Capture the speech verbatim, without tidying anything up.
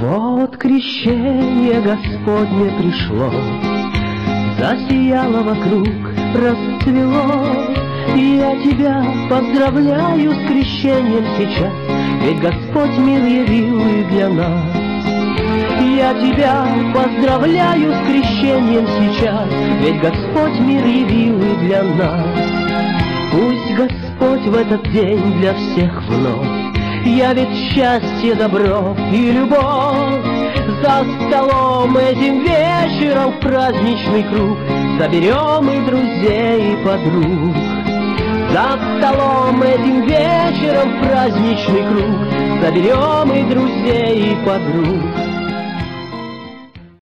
Вот крещение Господне пришло, засияло вокруг, расцвело. Я тебя поздравляю с крещением сейчас, ведь Господь мир явил и для нас. Я тебя поздравляю с крещением сейчас, ведь Господь мир явил и для нас. Пусть Господь в этот день для всех вновь явит счастье, добро и любовь. За столом этим вечером в праздничный круг соберем и друзей, и подруг. За столом этим вечером в праздничный круг соберем и друзей, и подруг.